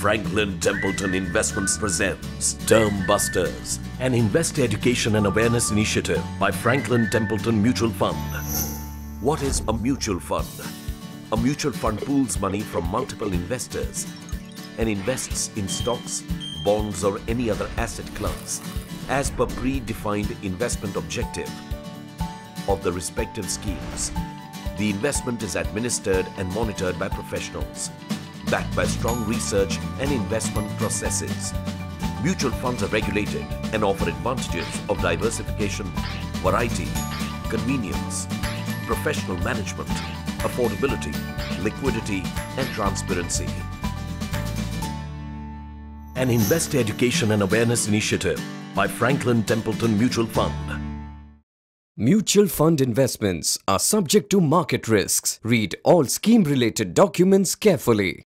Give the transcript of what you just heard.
Franklin Templeton Investments presents Term Busters, an investor education and awareness initiative by Franklin Templeton Mutual Fund. What is a mutual fund? A mutual fund pools money from multiple investors and invests in stocks, bonds or any other asset class as per predefined investment objective of the respective schemes. The investment is administered and monitored by professionals, backed by strong research and investment processes. Mutual funds are regulated and offer advantages of diversification, variety, convenience, professional management, affordability, liquidity and transparency. An investor education and awareness initiative by Franklin Templeton Mutual Fund. Mutual fund investments are subject to market risks. Read all scheme-related documents carefully.